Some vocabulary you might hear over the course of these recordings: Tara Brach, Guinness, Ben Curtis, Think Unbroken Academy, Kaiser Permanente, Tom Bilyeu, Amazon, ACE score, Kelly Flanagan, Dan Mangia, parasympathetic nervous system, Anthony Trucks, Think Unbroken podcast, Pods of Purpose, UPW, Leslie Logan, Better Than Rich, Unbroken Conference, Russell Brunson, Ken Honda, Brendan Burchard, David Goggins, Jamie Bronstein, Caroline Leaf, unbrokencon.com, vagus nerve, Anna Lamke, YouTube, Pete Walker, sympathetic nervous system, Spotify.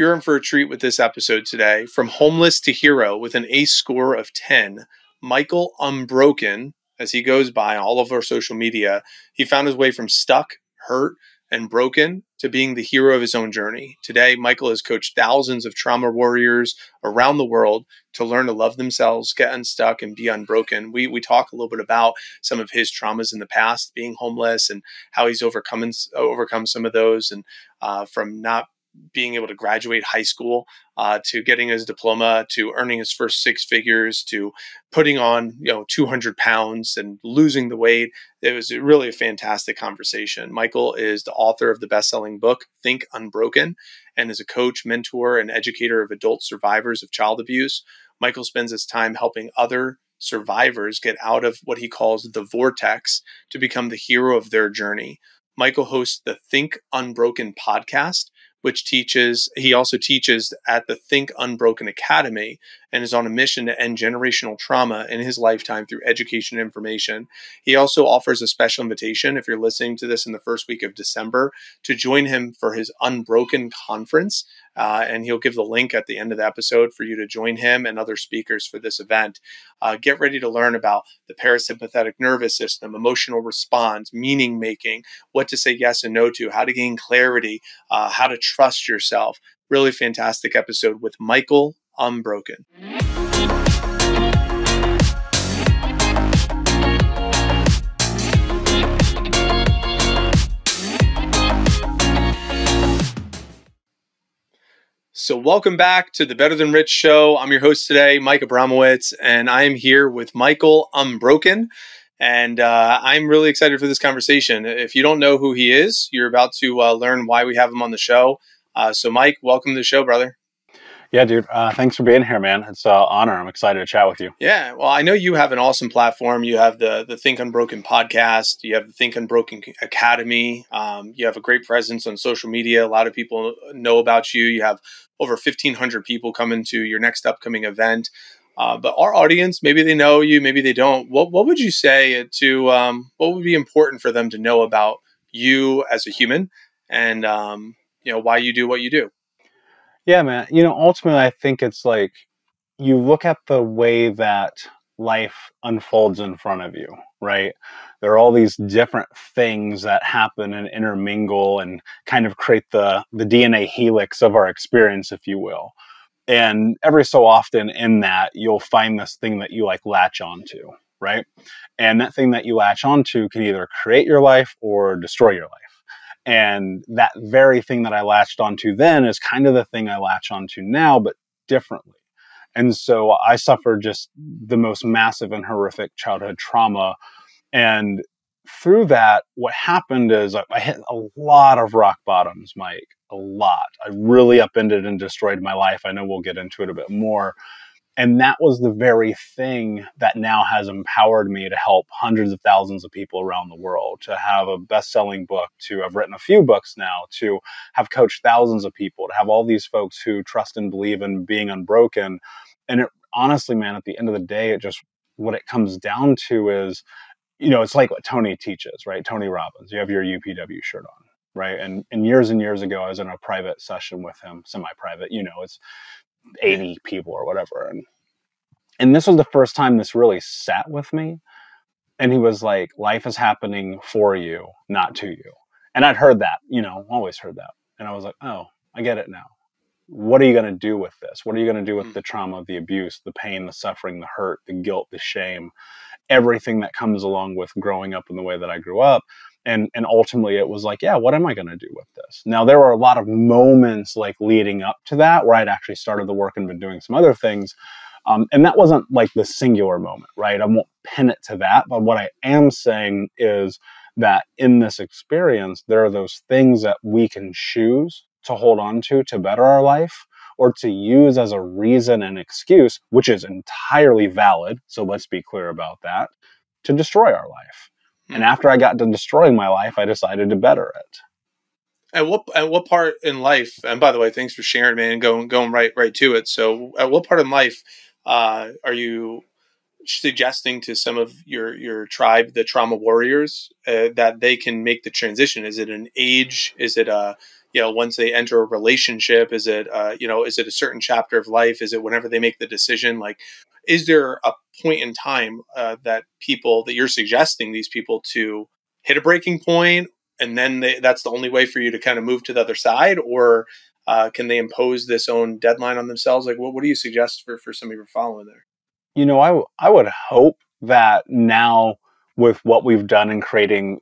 You're in for a treat with this episode today. From homeless to hero with an ACE score of 10, Michael Unbroken, as he goes by on all of our social media, he found his way from stuck, hurt, and broken to being the hero of his own journey. Today, Michael has coached thousands of trauma warriors around the world to learn to love themselves, get unstuck, and be unbroken. We talk a little bit about some of his traumas in the past, being homeless, and how he's overcome some of those, and from not being able to graduate high school, to getting his diploma, to earning his first six figures, to putting on 200 pounds and losing the weight. It was really a fantastic conversation. Michael is the author of the best-selling book, Think Unbroken, and is a coach, mentor, and educator of adult survivors of child abuse. Michael spends his time helping other survivors get out of what he calls the vortex to become the hero of their journey. Michael hosts the Think Unbroken podcast, he also teaches at the Think Unbroken Academy and is on a mission to end generational trauma in his lifetime through education and information. He also offers a special invitation, if you're listening to this in the first week of December, to join him for his Unbroken Conference. And he'll give the link at the end of the episode for you to join him and other speakers for this event. Get ready to learn about the parasympathetic nervous system, emotional response, meaning making, what to say yes and no to, how to gain clarity, how to trust yourself. Really fantastic episode with Michael Unbroken. So welcome back to the Better Than Rich show. I'm your host today, Mike Abramowitz, and I am here with Michael Unbroken. And I'm really excited for this conversation. If you don't know who he is, you're about to learn why we have him on the show. So Mike, welcome to the show, brother. Yeah, dude. Thanks for being here, man. It's an honor. I'm excited to chat with you. Yeah. Well, I know you have an awesome platform. You have the Think Unbroken podcast. You have the Think Unbroken Academy. You have a great presence on social media. A lot of people know about you. You have over 1,500 people coming to your next upcoming event. But our audience, maybe they know you, maybe they don't. What would you say to what would be important for them to know about you as a human and why you do what you do? Yeah, man. Ultimately, I think it's like you look at the way that life unfolds in front of you, right? There are all these different things that happen and intermingle and kind of create the DNA helix of our experience, if you will. And every so often in that, you'll find this thing that you like latch onto, right? And that thing that you latch onto can either create your life or destroy your life. And that very thing that I latched onto then is kind of the thing I latch onto now, but differently. And so I suffered just the most massive and horrific childhood trauma. And through that, what happened is I hit a lot of rock bottoms, Mike, a lot. I really upended and destroyed my life. I know we'll get into it a bit more. And that was the very thing that now has empowered me to help hundreds of thousands of people around the world, to have a best-selling book, to have written a few books now, to have coached thousands of people, to have all these folks who trust and believe in being unbroken. And it, honestly, man, at the end of the day, it just, what it comes down to is, it's like what Tony teaches, right? Tony Robbins, you have your UPW shirt on, right? And years ago, I was in a private session with him, semi-private, it's 80 people or whatever. And this was the first time this really sat with me. And he was like, life is happening for you, not to you. And I'd heard that, always heard that. And I was like, oh, I get it now. What are you going to do with this? What are you going to do with the trauma, the abuse, the pain, the suffering, the hurt, the guilt, the shame, everything that comes along with growing up in the way that I grew up? And ultimately it was like, yeah, what am I going to do with this? Now, there were a lot of moments like leading up to that where I'd actually started the work and been doing some other things. And that wasn't like the singular moment, right? I won't pin it to that. But what I am saying is that in this experience, there are those things that we can choose to hold on to better our life or to use as a reason and excuse, which is entirely valid. So let's be clear about that, to destroy our life. And after I got done destroying my life, I decided to better it. At what part in life, and by the way, thanks for sharing, man, and going right to it. So at what part in life are you suggesting to some of your tribe, the trauma warriors, that they can make the transition? Is it an age? Is it a you know, once they enter a relationship? Is it, you know, is it a certain chapter of life? Is it whenever they make the decision? Like, is there a point in time that people, that you're suggesting these people to hit a breaking point, and then they, that's the only way for you to kind of move to the other side? Or can they impose this own deadline on themselves? Like, what do you suggest for some of your following there? You know, I would hope that now with what we've done in creating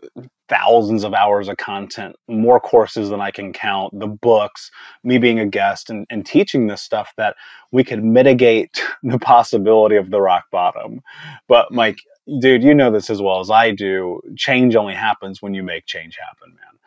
thousands of hours of content, more courses than I can count, the books, me being a guest and teaching this stuff, that we could mitigate the possibility of the rock bottom. But Mike, dude, you know this as well as I do. Change only happens when you make change happen, man.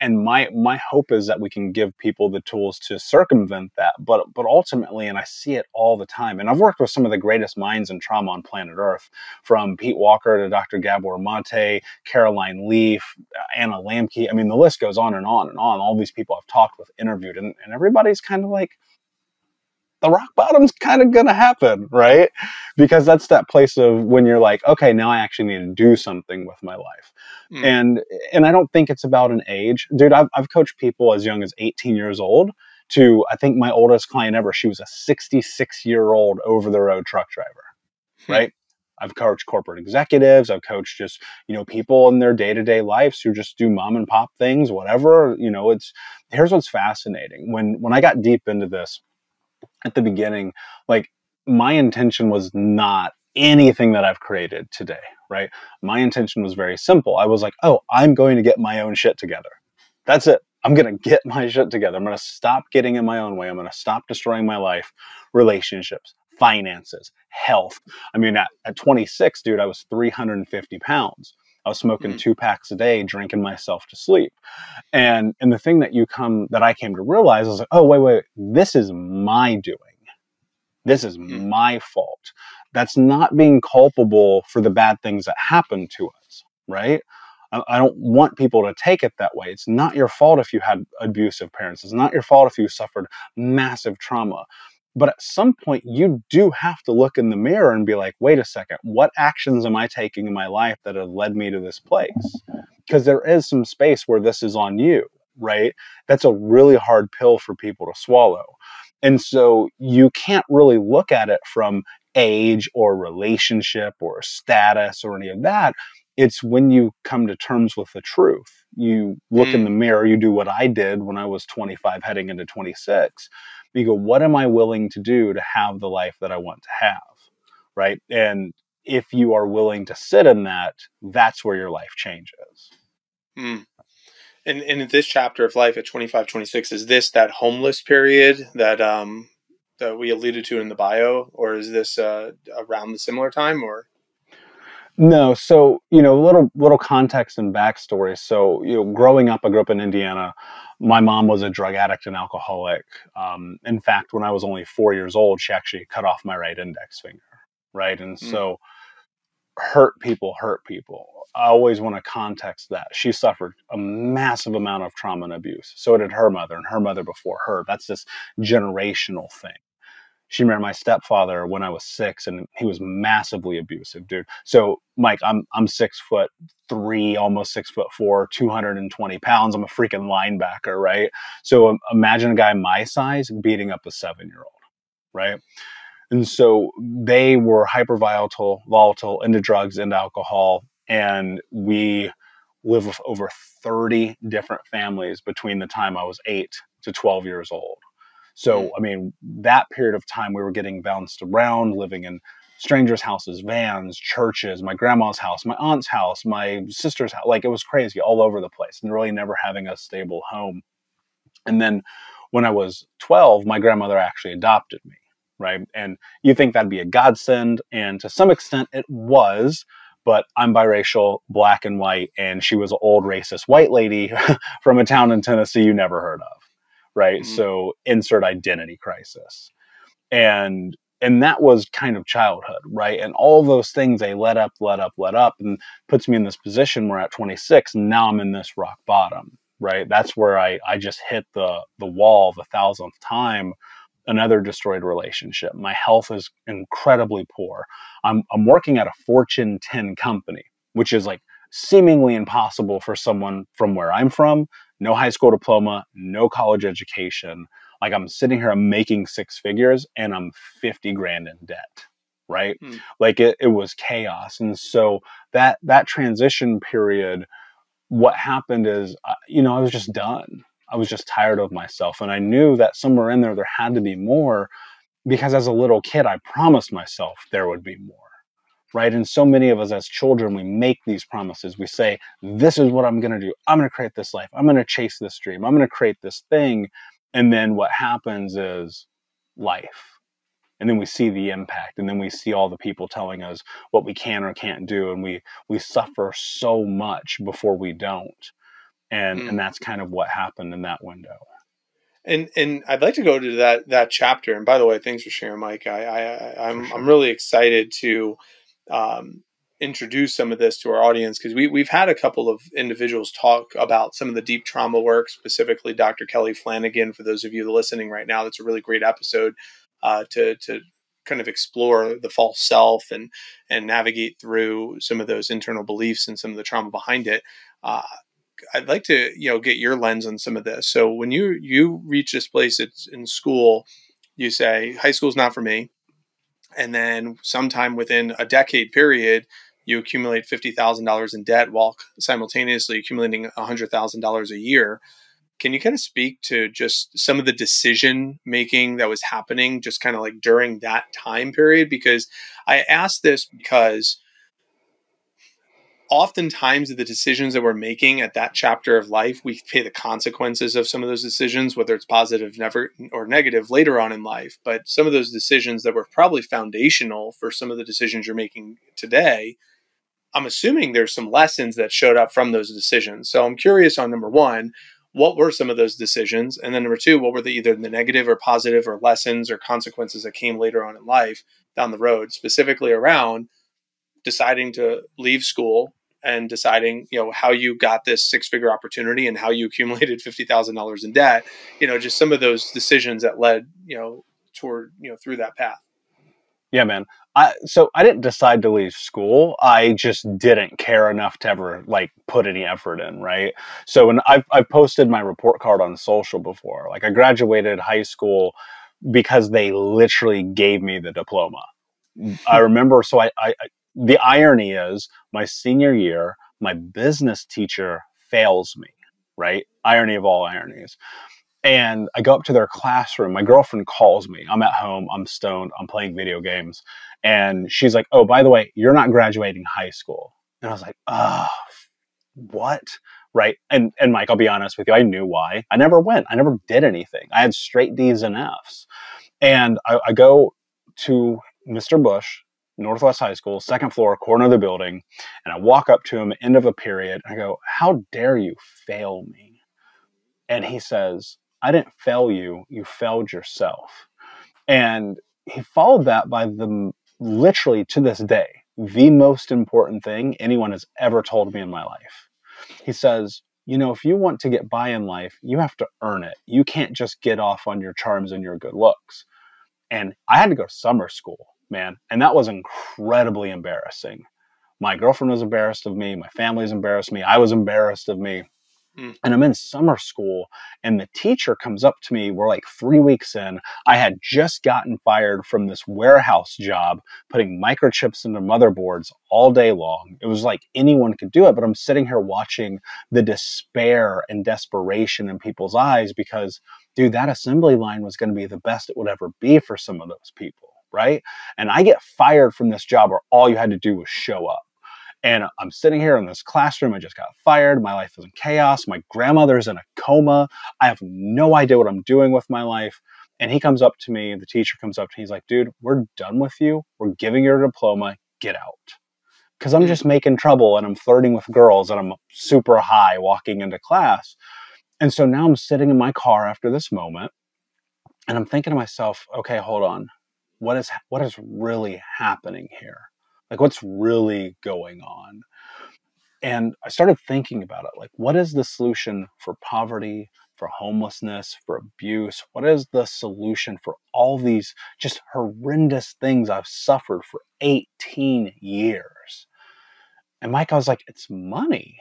And my hope is that we can give people the tools to circumvent that, but ultimately, and I see it all the time, and I've worked with some of the greatest minds in trauma on planet Earth, from Pete Walker to Dr. Gabor Maté, Caroline Leaf, Anna Lamke. I mean, the list goes on and on and on. All these people I've talked with, interviewed, and everybody's kind of like, the rock bottom's kind of going to happen, right? Because that's that place of when you're like, okay, now I actually need to do something with my life. Mm. And I don't think it's about an age. Dude, I've coached people as young as 18 years old to, I think my oldest client ever, she was a 66-year-old over-the-road truck driver, right? I've coached corporate executives. I've coached just, you know, people in their day-to-day lives who just do mom and pop things, whatever. You know, it's, here's what's fascinating. When I got deep into this, at the beginning, like, my intention was not anything that I've created today, right? My intention was very simple. I was like, oh, I'm going to get my own shit together. That's it. I'm going to get my shit together. I'm going to stop getting in my own way. I'm going to stop destroying my life, relationships, finances, health. I mean, at 26, dude, I was 350 pounds. I was smoking 2 packs a day, drinking myself to sleep. And the thing that I came to realize is like, oh, wait, this is my doing. This is my fault. That's not being culpable for the bad things that happen to us, right? I don't want people to take it that way. It's not your fault if you had abusive parents. It's not your fault if you suffered massive trauma. But at some point, you do have to look in the mirror and be like, wait a second, what actions am I taking in my life that have led me to this place? Because there is some space where this is on you, right? That's a really hard pill for people to swallow. And so you can't really look at it from age or relationship or status or any of that. It's when you come to terms with the truth. You look in the mirror, you do what I did when I was 25 heading into 26. You go, what am I willing to do to have the life that I want to have, right? And if you are willing to sit in that, that's where your life changes. Mm. And in this chapter of life at 25, 26, is this that homeless period that we alluded to in the bio, or is this around the similar time, or? No. So, you know, little context and backstory. So, you know, growing up, I grew up in Indiana. My mom was a drug addict and alcoholic. In fact, when I was only 4 years old, she actually cut off my right index finger, right? And so hurt people. I always want to context that. She suffered a massive amount of trauma and abuse. So did her mother and her mother before her. That's this generational thing. She married my stepfather when I was 6, and he was massively abusive, dude. So, Mike, I'm 6'3", almost 6'4", 220 pounds. I'm a freaking linebacker, right? So imagine a guy my size beating up a 7-year-old, right? And so they were hyper volatile, into drugs, into alcohol, and we lived with over 30 different families between the time I was 8 to 12 years old. So, I mean, that period of time, we were getting bounced around, living in strangers' houses, vans, churches, my grandma's house, my aunt's house, my sister's house. Like, it was crazy, all over the place, and really never having a stable home. And then when I was 12, my grandmother actually adopted me, right? And you think that'd be a godsend, and to some extent it was, but I'm biracial, black and white, and she was an old racist white lady from a town in Tennessee you never heard of. Right. Mm-hmm. So insert identity crisis. And that was kind of childhood. Right. And all those things, they let up and puts me in this position where at 26, now I'm in this rock bottom. Right. That's where I just hit the wall the 1000th time. Another destroyed relationship. My health is incredibly poor. I'm working at a Fortune 10 company, which is like seemingly impossible for someone from where I'm from. no high school diploma, no college education. Like I'm sitting here, I'm making six figures and I'm 50 grand in debt, right? Mm. Like it was chaos. And so that transition period, what happened is, I was just done. I was just tired of myself. And I knew that somewhere in there, there had to be more, because as a little kid, I promised myself there would be more. Right? And so many of us as children, we make these promises. We say, this is what I'm going to do. I'm going to create this life. I'm going to chase this dream. I'm going to create this thing. And then what happens is life. And then we see the impact. And then we see all the people telling us what we can or can't do. And we suffer so much before we don't. And that's kind of what happened in that window. And I'd like to go to that chapter. And by the way, thanks for sharing, Mike. I'm sure. I'm really excited to introduce some of this to our audience, because we've had a couple of individuals talk about some of the deep trauma work, specifically Dr. Kelly Flanagan. For those of you listening right now, that's a really great episode to kind of explore the false self and navigate through some of those internal beliefs and some of the trauma behind it. I'd like to, get your lens on some of this. So when you reach this place, it's in school, you say, high school's not for me. And then sometime within a decade period, you accumulate $50,000 in debt while simultaneously accumulating $100,000 a year. Can you kind of speak to just some of the decision making that was happening just kind of like during that time period? Because I asked this because oftentimes the decisions that we're making at that chapter of life, we pay the consequences of some of those decisions, whether it's positive or negative later on in life. But some of those decisions that were probably foundational for some of the decisions you're making today, I'm assuming there's some lessons that showed up from those decisions. So I'm curious on number one, what were some of those decisions? And then number two, what were either the negative or positive or lessons or consequences that came later on in life down the road, specifically around deciding to leave school and deciding, how you got this six-figure opportunity and how you accumulated $50,000 in debt, just some of those decisions that led, toward, through that path. Yeah, man. So I didn't decide to leave school. I just didn't care enough to ever put any effort in. Right. So when I've posted my report card on social before, I graduated high school because they literally gave me the diploma. I remember. So the irony is my senior year, my business teacher fails me, right? Irony of all ironies. And I go up to their classroom. My girlfriend calls me. I'm at home. I'm stoned. I'm playing video games. And she's like, oh, by the way, you're not graduating high school. And I was like, what? Right? And Mike, I'll be honest with you. I knew why. I never went. I never did anything. I had straight D's and F's. And I go to Mr. Bush, Northwest High School, second floor, corner of the building. And I walk up to him, end of a period. And I go, how dare you fail me? And he says, I didn't fail you. You failed yourself. And he followed that by literally to this day, the most important thing anyone has ever told me in my life. He says, if you want to get by in life, you have to earn it. You can't just get off on your charms and your good looks. And I had to go to summer school, man. And that was incredibly embarrassing. My girlfriend was embarrassed of me. My family's embarrassed me. I was embarrassed of me. Mm. And I'm in summer school and the teacher comes up to me. We're 3 weeks in. I had just gotten fired from this warehouse job, putting microchips into motherboards all day long. It was like anyone could do it, but I'm sitting here watching the despair and desperation in people's eyes because, dude, that assembly line was going to be the best it would ever be for some of those people. Right? And I get fired from this job where all you had to do was show up. And I'm sitting here in this classroom. I just got fired. My life is in chaos. My grandmother's in a coma. I have no idea what I'm doing with my life. And he comes up to me. The teacher comes up to me. He's like, dude, we're done with you. We're giving you a diploma. Get out. Because I'm just making trouble and I'm flirting with girls and I'm super high walking into class. And so now I'm sitting in my car after this moment and I'm thinking to myself, okay, hold on. What is really happening here? What's really going on? And I started thinking about it. What is the solution for poverty, for homelessness, for abuse? What is the solution for all these just horrendous things I've suffered for 18 years? And Mike, I was like, it's money.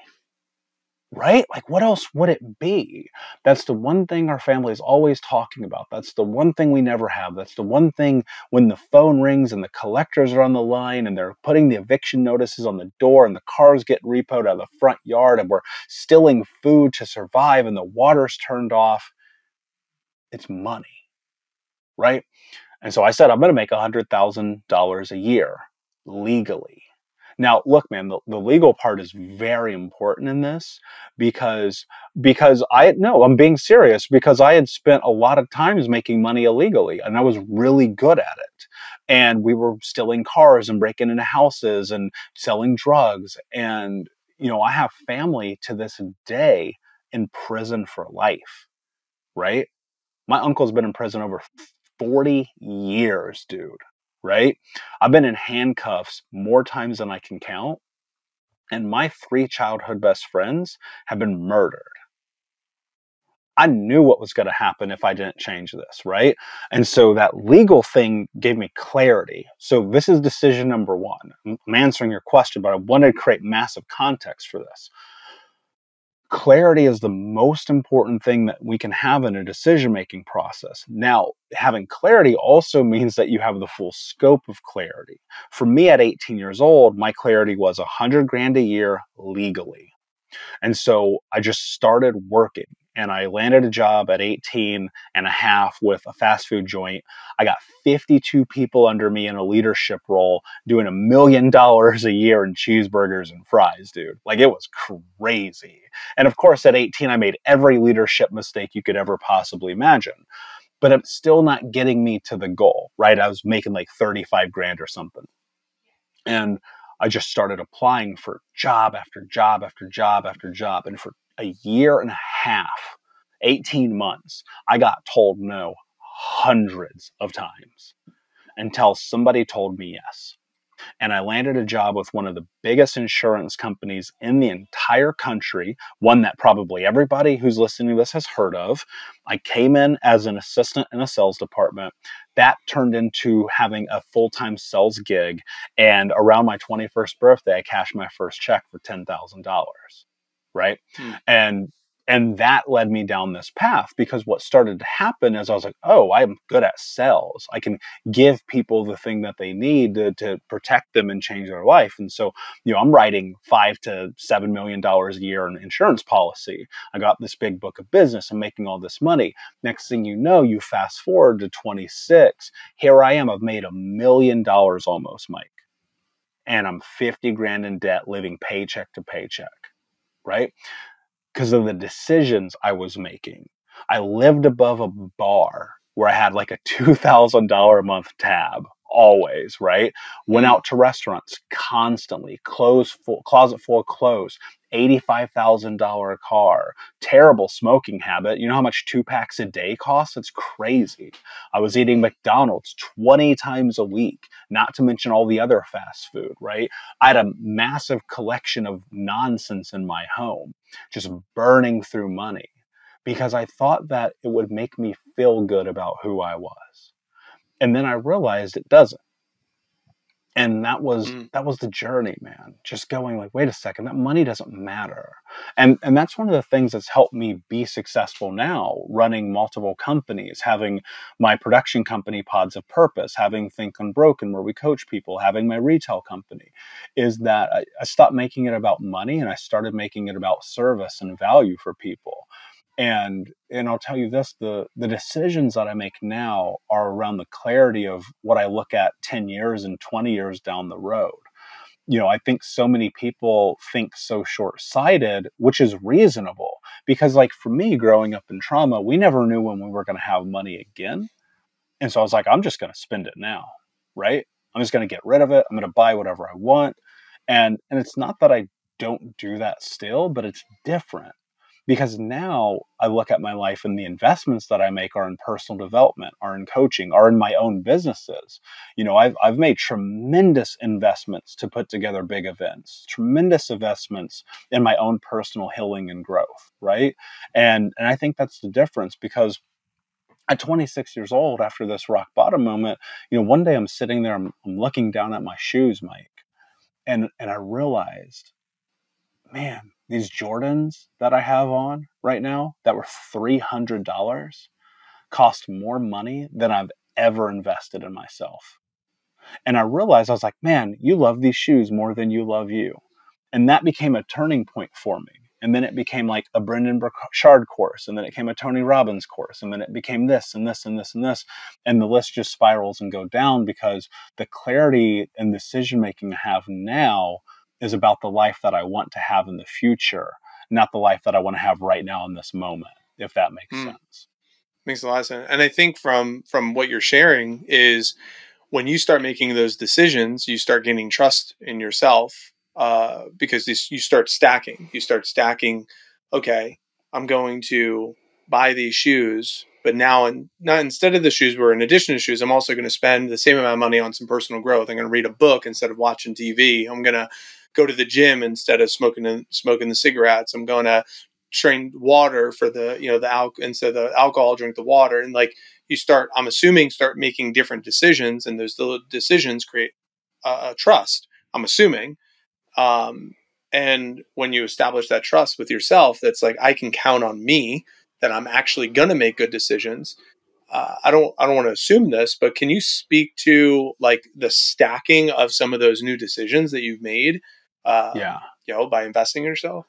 right? Like, what else would it be? That's the one thing our family is always talking about. That's the one thing we never have. That's the one thing when the phone rings and the collectors are on the line and they're putting the eviction notices on the door and the cars get repoed out of the front yard and we're stealing food to survive and the water's turned off. It's money, right? And so I said, I'm going to make $100,000 a year legally. Now, look, man, the legal part is very important in this because I'm being serious, because I had spent a lot of times making money illegally and I was really good at it. And we were stealing cars and breaking into houses and selling drugs. And, I have family to this day in prison for life, right? My uncle's been in prison over 40 years, dude. Right? I've been in handcuffs more times than I can count. And my 3 childhood best friends have been murdered. I knew what was going to happen if I didn't change this, right? And so that legal thing gave me clarity. So this is decision number 1. I'm answering your question, but I wanted to create massive context for this. Clarity is the most important thing that we can have in a decision-making process. Now, having clarity also means that you have the full scope of clarity. For me at 18 years old, my clarity was $100,000 a year legally. And so I just started working and I landed a job at 18.5 with a fast food joint. I got 52 people under me in a leadership role doing $1 million a year in cheeseburgers and fries, dude. Like, it was crazy. And of course, at 18, I made every leadership mistake you could ever possibly imagine. But it's still not getting me to the goal, right? I was making like $35,000 or something. And I just started applying for job after job after job after job. And for a year and a half, 18 months, I got told no hundreds of times until somebody told me yes. And I landed a job with one of the biggest insurance companies in the entire country, one that probably everybody who's listening to this has heard of. I came in as an assistant in a sales department. That turned into having a full-time sales gig. And around my 21st birthday, I cashed my first check for $10,000. Right? Mm. And that led me down this path, because what started to happen is I was like, oh, I'm good at sales. I can give people the thing that they need to protect them and change their life. And so, I'm writing $5 to $7 million a year in insurance policy. I got this big book of business. I'm making all this money. Next thing you know, you fast forward to 26. Here I am. I've made $1 million almost, Mike. And I'm $50,000 in debt, living paycheck to paycheck. Right? Because of the decisions I was making. I lived above a bar where I had like a $2,000 a month tab always, right? Went out to restaurants constantly, closet full of clothes, $85,000 car, terrible smoking habit. You know how much 2 packs a day costs? It's crazy. I was eating McDonald's 20 times a week, not to mention all the other fast food, right? I had a massive collection of nonsense in my home, just burning through money, because I thought that it would make me feel good about who I was. And then I realized it doesn't. And that was the journey, man. Just going like, wait a second, that money doesn't matter. And that's one of the things that's helped me be successful now, running multiple companies, having my production company, Pods of Purpose, having Think Unbroken, where we coach people, having my retail company, is that I stopped making it about money and I started making it about service and value for people. And I'll tell you this, the decisions that I make now are around the clarity of what I look at 10 years and 20 years down the road. I think so many people think so short-sighted, which is reasonable, because like for me, growing up in trauma, we never knew when we were going to have money again. And so I was like, I'm just going to spend it now, right? I'm just going to get rid of it. I'm going to buy whatever I want. And it's not that I don't do that still, but it's different. Because now I look at my life and the investments that I make are in personal development, are in coaching, are in my own businesses. I've made tremendous investments to put together big events, tremendous investments in my own personal healing and growth, right? And I think that's the difference, because at 26 years old, after this rock bottom moment, one day I'm sitting there, I'm looking down at my shoes, Mike, and I realized, man, these Jordans that I have on right now that were $300 cost more money than I've ever invested in myself. And I realized, I was like, man, you love these shoes more than you love you. And that became a turning point for me. And then it became like a Brendan Burchard course. And then it became a Tony Robbins course. And then it became this and this and this and this. And the list just spirals and go down, because the clarity and decision-making I have now is about the life that I want to have in the future, not the life that I want to have right now in this moment, if that makes sense. Makes a lot of sense. And I think from what you're sharing is, when you start making those decisions, you start gaining trust in yourself, because you start stacking. You start stacking, okay, I'm going to buy these shoes, but now instead of the shoes, or in addition to shoes, I'm also going to spend the same amount of money on some personal growth. I'm going to read a book instead of watching TV. I'm going to go to the gym instead of smoking the cigarettes. I'm going to train water for the alcohol, drink the water. And like you start, I'm assuming, start making different decisions, and those little decisions create a trust, I'm assuming. And when you establish that trust with yourself, that's like, I can count on me that I'm actually going to make good decisions. I don't want to assume this, but can you speak to like the stacking of some of those new decisions that you've made, by investing in yourself?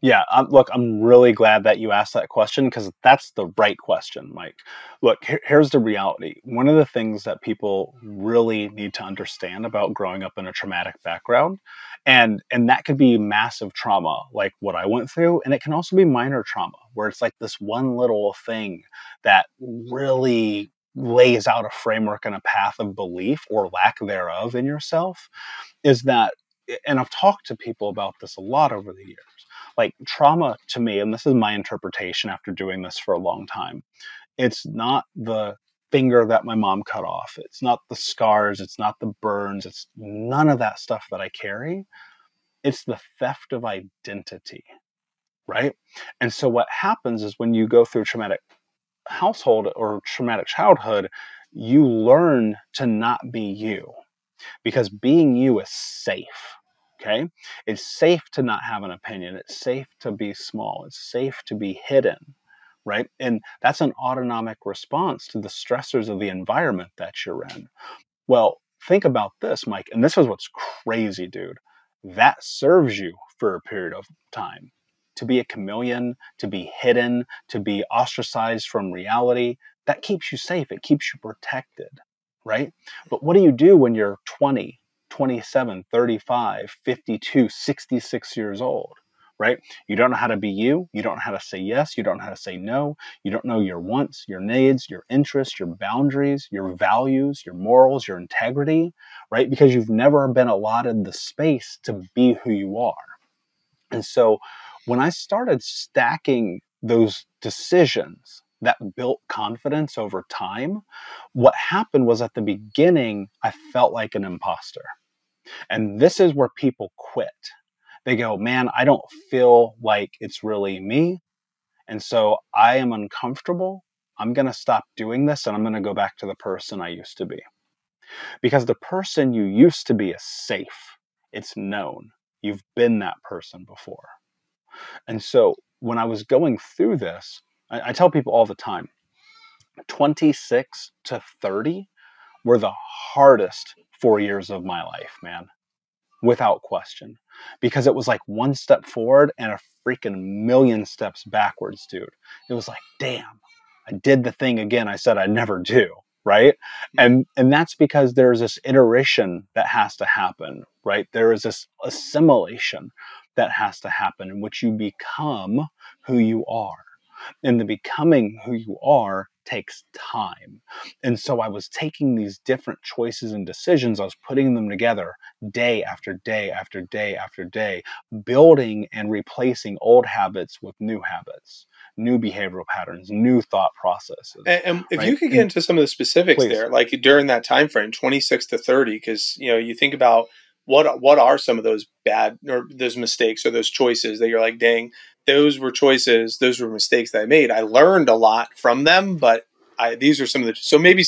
Yeah. Look, I'm really glad that you asked that question, because that's the right question, Mike. Look, here's the reality. One of the things that people really need to understand about growing up in a traumatic background, and that could be massive trauma, like what I went through, and it can also be minor trauma, where it's like this one little thing that really lays out a framework and a path of belief or lack thereof in yourself, is that, and I've talked to people about this a lot over the years, like trauma to me, and this is my interpretation after doing this for a long time, it's not the finger that my mom cut off. It's not the scars. It's not the burns. It's none of that stuff that I carry. It's the theft of identity, right? And so what happens is, when you go through a traumatic household or traumatic childhood, you learn to not be you, because being you is safe. Okay. It's safe to not have an opinion. It's safe to be small. It's safe to be hidden, right? And that's an autonomic response to the stressors of the environment that you're in. Well, think about this, Mike, and this is what's crazy, dude. That serves you for a period of time. To be a chameleon, to be hidden, to be ostracized from reality, that keeps you safe. It keeps you protected, right? But what do you do when you're 20, 27, 35, 52, 66 years old, right? You don't know how to be you. You don't know how to say yes. You don't know how to say no. You don't know your wants, your needs, your interests, your boundaries, your values, your morals, your integrity, right? Because you've never been allotted the space to be who you are. And so when I started stacking those decisions that built confidence over time, what happened was, at the beginning, I felt like an imposter. And this is where people quit. They go, man, I don't feel like it's really me. And so I am uncomfortable. I'm going to stop doing this, and I'm going to go back to the person I used to be. Because the person you used to be is safe. It's known. You've been that person before. And so when I was going through this, I tell people all the time, 26 to 30 were the hardest 4 years of my life, man, without question, because it was like one step forward and a freaking million steps backwards, dude. It was like, damn, I did the thing again I said I'd never do, right? And that's because there's this iteration that has to happen, right? There is this assimilation that has to happen, in which you become who you are. And the becoming who you are takes time. And so I was taking these different choices and decisions, I was putting them together day after day after day after day, building and replacing old habits with new habits, new behavioral patterns, new thought processes. And if you could get into some of the specifics there, like during that time frame, 26 to 30, because you think about what are some of those bad, or those mistakes, or those choices that you're like, dang, those were choices, those were mistakes that I made. I learned a lot from them, but these are some of the, so maybe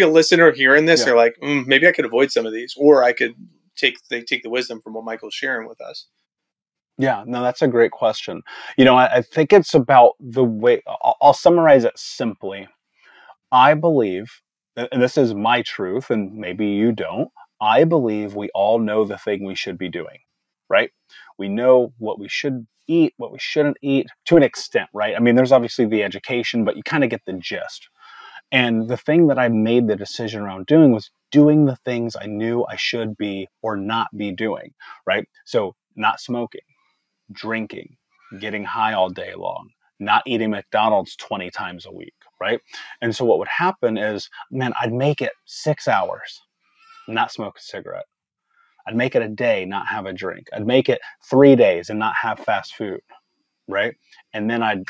a listener hearing this, they're like, maybe I could avoid some of these, or I could take the wisdom from what Michael's sharing with us. Yeah, no, that's a great question. You know, I think it's about the way, I'll summarize it simply. I believe, and this is my truth, and maybe you don't, I believe we all know the thing we should be doing, right? We know what we should eat, what we shouldn't eat, to an extent, right? I mean, there's obviously the education, but you kind of get the gist. And the thing that I made the decision around doing was doing the things I knew I should be or not be doing, right? So not smoking, drinking, getting high all day long, not eating McDonald's 20 times a week, right? And so what would happen is, man, I'd make it 6 hours, not smoke a cigarette. I'd make it a day, not have a drink. I'd make it 3 days and not have fast food, right? And then I'd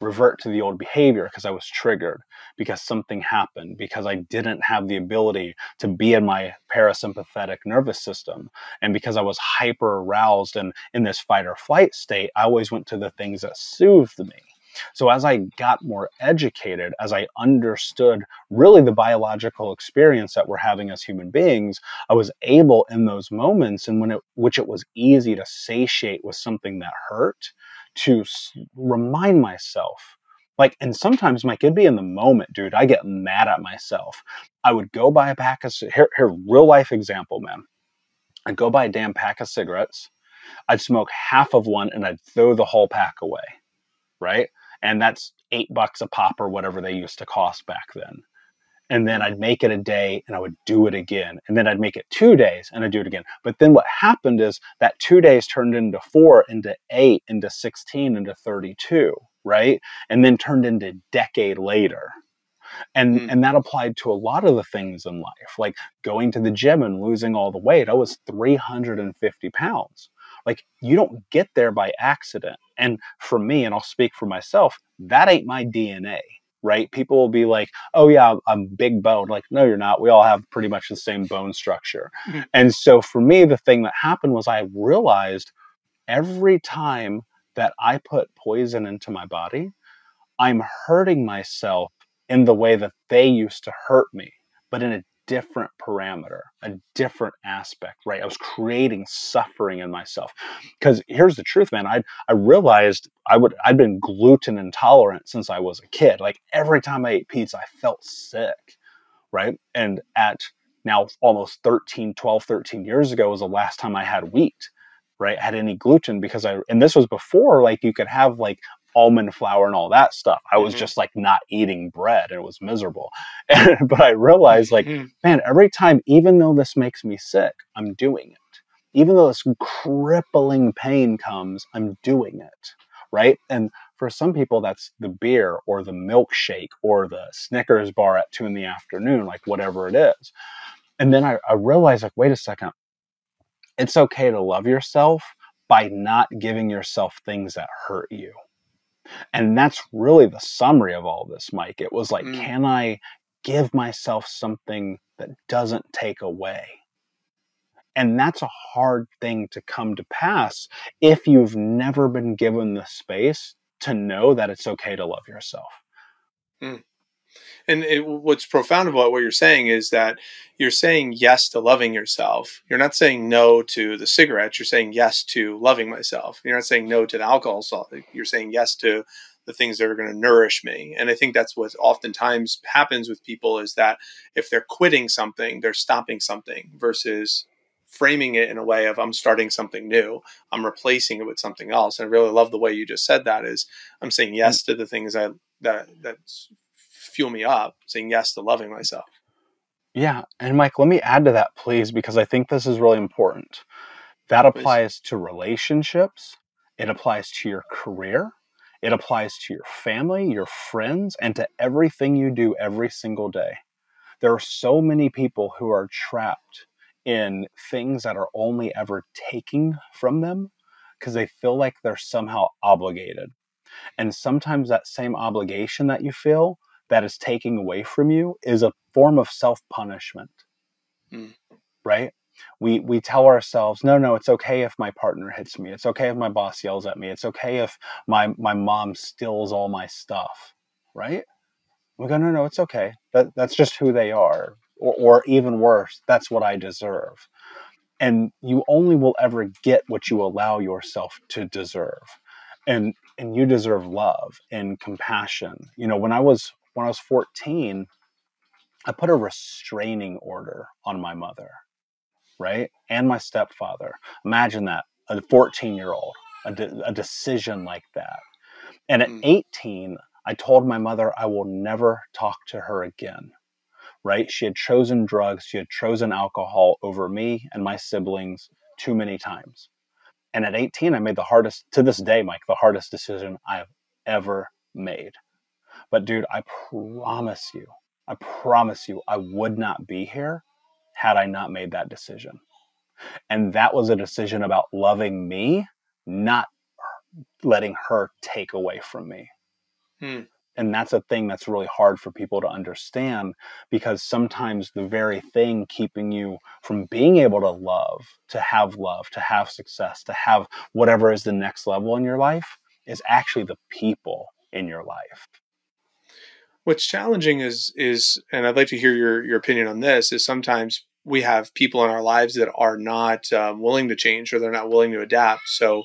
revert to the old behavior because I was triggered, because something happened, because I didn't have the ability to be in my parasympathetic nervous system. And because I was hyper aroused and in this fight or flight state, I always went to the things that soothed me. So as I got more educated, as I understood really the biological experience that we're having as human beings, I was able in those moments in which it was easy to satiate with something that hurt, to remind myself, like, and sometimes, Mike, it'd be in the moment, dude, I get mad at myself. I would go buy a pack of, here, real life example, man. I'd go buy a damn pack of cigarettes. I'd smoke half of one and I'd throw the whole pack away, right? And that's $8 a pop or whatever they used to cost back then. And then I'd make it a day and I would do it again. And then I'd make it 2 days and I'd do it again. But then what happened is that 2 days turned into 4, into 8, into 16, into 32, right? And then turned into a decade later. And that applied to a lot of the things in life, like going to the gym and losing all the weight. I was 350 pounds. Like, you don't get there by accident. And for me, and I'll speak for myself, that ain't my DNA. Right? People will be like, oh yeah, I'm big boned. Like, no, you're not. We all have pretty much the same bone structure. Mm-hmm. And so for me, the thing that happened was I realized every time that I put poison into my body, I'm hurting myself in the way that they used to hurt me, but in a different parameter, a different aspect, right? I was creating suffering in myself. Because here's the truth, man. I realized I'd been gluten intolerant since I was a kid. Like, every time I ate pizza, I felt sick, right? And at now almost 13 years ago was the last time I had wheat, right? I had any gluten, because and this was before, like, you could have like almond flour and all that stuff. I was just like not eating bread, and it was miserable. But I realized, like, man, every time, even though this makes me sick, I'm doing it. Even though this crippling pain comes, I'm doing it, right? And for some people, that's the beer or the milkshake or the Snickers bar at 2 PM, like whatever it is. And then I realized, like, wait a second, it's okay to love yourself by not giving yourself things that hurt you. And that's really the summary of all this, Mike. It was like, can I give myself something that doesn't take away? And that's a hard thing to come to pass if you've never been given the space to know that it's okay to love yourself. Mm. And what's profound about what you're saying is that you're saying yes to loving yourself. You're not saying no to the cigarettes. You're saying yes to loving myself. You're not saying no to the alcohol. You're saying yes to the things that are going to nourish me. And I think that's what oftentimes happens with people, is that if they're quitting something, they're stopping something, versus framing it in a way of, I'm starting something new. I'm replacing it with something else. And I really love the way you just said that, is I'm saying yes to the things that's fuel me up, saying yes to loving myself. Yeah. And Mike, let me add to that, please, because I think this is really important. That applies to relationships. It applies to your career. It applies to your family, your friends, and to everything you do every single day. There are so many people who are trapped in things that are only ever taking from them because they feel like they're somehow obligated. And sometimes that same obligation that you feel that is taking away from you is a form of self-punishment, right? We tell ourselves, no, it's okay if my partner hits me. It's okay if my boss yells at me. It's okay if my mom steals all my stuff, right? We go, no, it's okay. That's just who they are. Or even worse, that's what I deserve. And you only will ever get what you allow yourself to deserve. And you deserve love and compassion. You know, when I was 14, I put a restraining order on my mother, right? And my stepfather. Imagine that, a 14-year-old, a decision like that. And at 18, I told my mother I will never talk to her again, right? She had chosen drugs. She had chosen alcohol over me and my siblings too many times. And at 18, I made the hardest, to this day, Mike, the hardest decision I've ever made. But dude, I promise you, I would not be here had I not made that decision. And that was a decision about loving me, not letting her take away from me. And that's a thing that's really hard for people to understand, because sometimes the very thing keeping you from being able to love, to have success, to have whatever is the next level in your life is actually the people in your life. What's challenging is, and I'd like to hear your opinion on this, is sometimes we have people in our lives that are not willing to change, or they're not willing to adapt. So,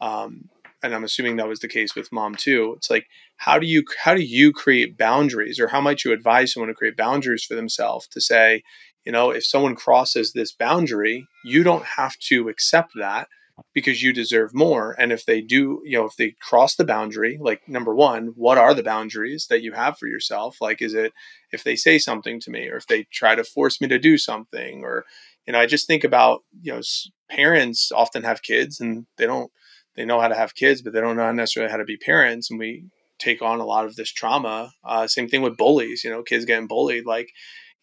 and I'm assuming that was the case with mom too. It's like, how do you create boundaries, or how might you advise someone to create boundaries for themselves to say, you know, if someone crosses this boundary, you don't have to accept that because you deserve more. And if they do, you know, if they cross the boundary, like number one, what are the boundaries that you have for yourself? Like, is it if they say something to me, or if they try to force me to do something, or, you know, I just think about, you know, parents often have kids and they know how to have kids, but they don't know necessarily how to be parents. And we take on a lot of this trauma. Same thing with bullies, you know, kids getting bullied, like,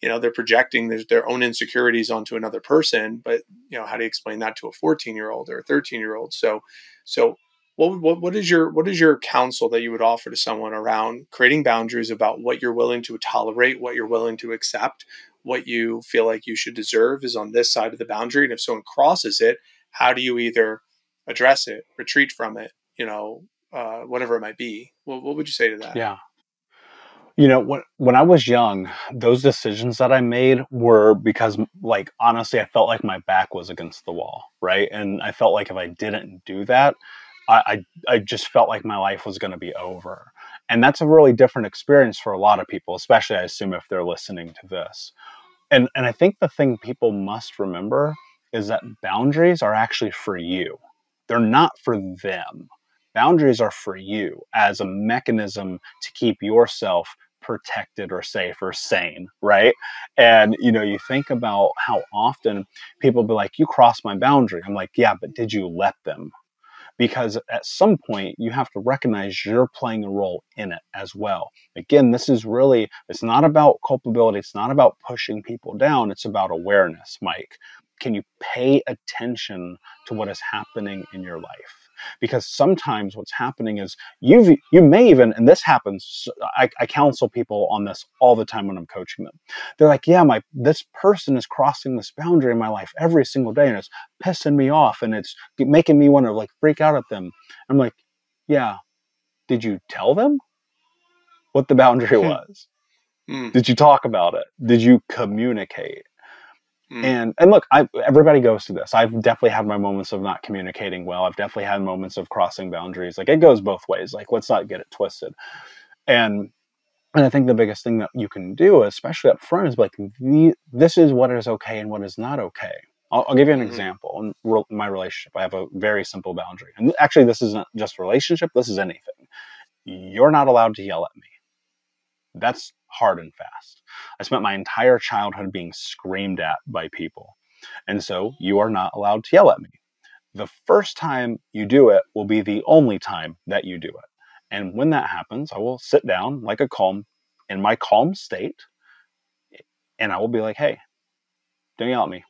you know, they're projecting their own insecurities onto another person, but you know, how do you explain that to a 14-year-old or a 13-year-old? So what is your counsel that you would offer to someone around creating boundaries about what you're willing to tolerate, what you're willing to accept, what you feel like you should deserve is on this side of the boundary. And if someone crosses it, how do you either address it, retreat from it, you know, whatever it might be. What would you say to that? Yeah. You know, when I was young, those decisions that I made were because, like, honestly, I felt like my back was against the wall, right? And I felt like if I didn't do that, I just felt like my life was going to be over. And that's a really different experience for a lot of people, especially, I assume, if they're listening to this. And I think the thing people must remember is that boundaries are actually for you. They're not for them. Boundaries are for you as a mechanism to keep yourself protected or safe or sane, right? And, you know, you think about how often people be like, you crossed my boundary. I'm like, yeah, but did you let them? Because at some point you have to recognize you're playing a role in it as well. Again, this is really, it's not about culpability. It's not about pushing people down. It's about awareness, Mike. Can you pay attention to what is happening in your life? Because sometimes what's happening is you may even, and this happens, I counsel people on this all the time when I'm coaching them. They're like, yeah, this person is crossing this boundary in my life every single day, and it's pissing me off, and it's making me want to, like, freak out at them. I'm like, yeah, did you tell them what the boundary was? Did you talk about it? Did you communicate? And look, everybody goes through this. I've definitely had my moments of not communicating well. I've definitely had moments of crossing boundaries. Like, it goes both ways. Like, let's not get it twisted. And I think the biggest thing that you can do, especially up front, is like, this is what is okay and what is not okay. I'll give you an example. In my relationship, I have a very simple boundary. And actually, this isn't just relationship. This is anything. You're not allowed to yell at me. That's hard and fast. I spent my entire childhood being screamed at by people. And so you are not allowed to yell at me. The first time you do it will be the only time that you do it. And when that happens, I will sit down like in my calm state, and I will be like, hey, don't yell at me.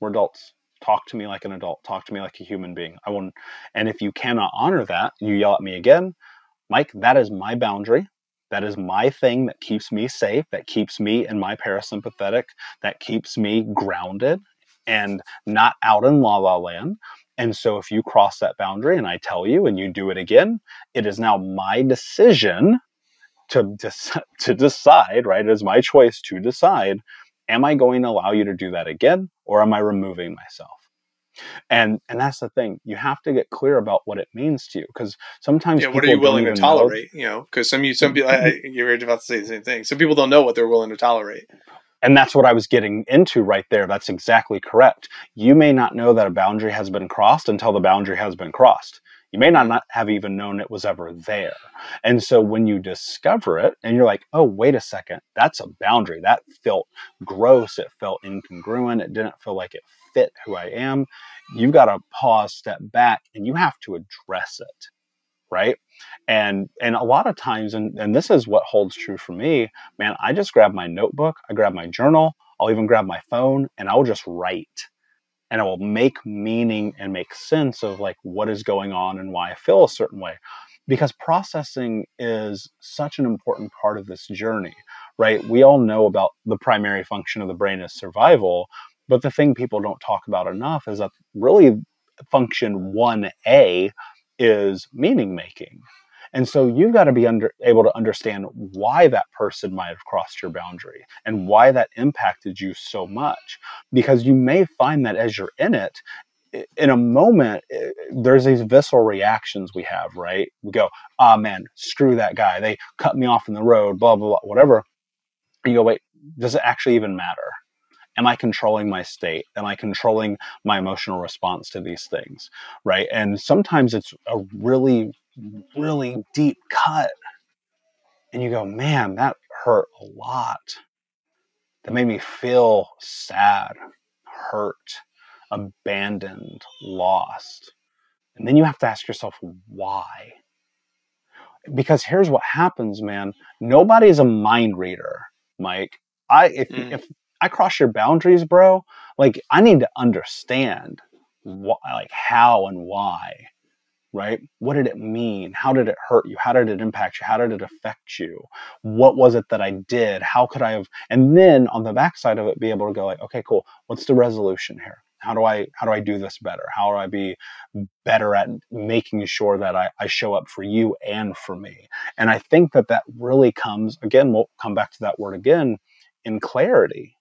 We're adults. Talk to me like an adult. Talk to me like a human being. I won't. And if you cannot honor that, you yell at me again, Mike, that is my boundary. That is my thing that keeps me safe, that keeps me in my parasympathetic, that keeps me grounded and not out in la-la land. And so if you cross that boundary and I tell you and you do it again, it is now my decision to decide, right? It is my choice to decide, am I going to allow you to do that again, or am I removing myself? And that's the thing. You have to get clear about what it means to you, because sometimes what are you willing to tolerate? Know. You know, because some people, you're about to say the same thing. Some people don't know what they're willing to tolerate. And that's what I was getting into right there. That's exactly correct. You may not know that a boundary has been crossed until the boundary has been crossed. You may not have even known it was ever there. And so when you discover it and you're like, oh, wait a second, that's a boundary. That felt gross. It felt incongruent. It didn't feel like it fit who I am. You've got to pause, step back, and you have to address it, right? And a lot of times, and this is what holds true for me, man, I just grab my notebook, I grab my journal, I'll even grab my phone, and I'll just write. And it will make meaning and make sense of like what is going on and why I feel a certain way. Because processing is such an important part of this journey, right? We all know about the primary function of the brain is survival. But the thing people don't talk about enough is that really function 1A is meaning making. And so you've got to be able to understand why that person might have crossed your boundary and why that impacted you so much. Because you may find that as you're in it, in a moment, there's these visceral reactions we have, right? We go, ah, man, screw that guy. They cut me off in the road, blah, blah, blah, whatever. And you go, wait, does it actually even matter? Am I controlling my state? Am I controlling my emotional response to these things, right? And sometimes it's a really, really deep cut. And you go, man, that hurt a lot. That made me feel sad, hurt, abandoned, lost. And then you have to ask yourself, why? Because here's what happens, man. Nobody's a mind reader, Mike. If I cross your boundaries, bro, like I need to understand why, like how and why, right? What did it mean? How did it hurt you? How did it impact you? How did it affect you? What was it that I did? How could I have? And then on the backside of it, be able to go like, okay, cool. What's the resolution here? How do I do this better? How do I be better at making sure that I show up for you and for me? And I think that really comes, again, we'll come back to that word again, in clarity.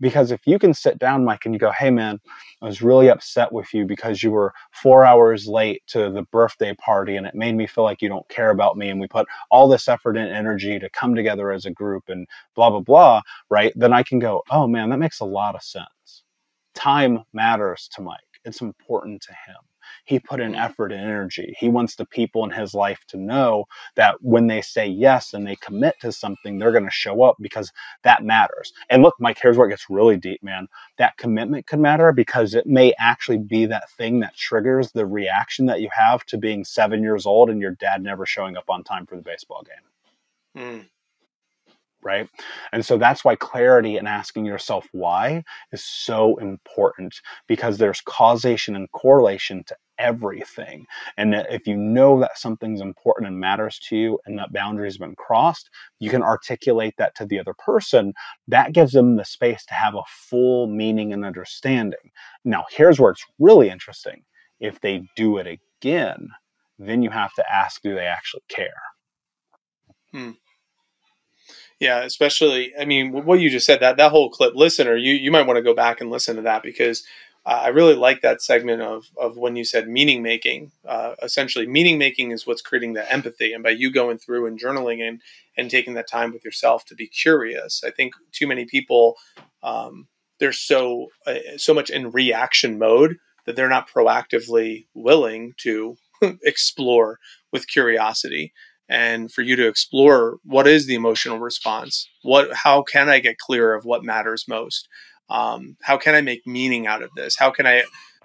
Because if you can sit down, Mike, and you go, hey, man, I was really upset with you because you were 4 hours late to the birthday party and it made me feel like you don't care about me. And we put all this effort and energy to come together as a group and blah, blah, blah, right? Then I can go, oh, man, that makes a lot of sense. Time matters to Mike. It's important to him. He put in effort and energy. He wants the people in his life to know that when they say yes and they commit to something, they're going to show up because that matters. And look, Mike, here's where it gets really deep, man. That commitment could matter because it may actually be that thing that triggers the reaction that you have to being 7 years old and your dad never showing up on time for the baseball game. Mm. Right? And so that's why clarity and asking yourself why is so important, because there's causation and correlation to everything. And if you know that something's important and matters to you and that boundary has been crossed, you can articulate that to the other person. That gives them the space to have a full meaning and understanding. Now, here's where it's really interesting. If they do it again, then you have to ask, do they actually care? Hmm. Yeah, especially, I mean, what you just said, that whole clip, listener, you might want to go back and listen to that, because I really like that segment of when you said meaning making. Essentially, meaning making is what's creating the empathy. And by you going through and journaling and taking that time with yourself to be curious, I think too many people, they're so much in reaction mode that they're not proactively willing to explore with curiosity. And for you to explore, what is the emotional response? How can I get clear of what matters most? How can I make meaning out of this? How can I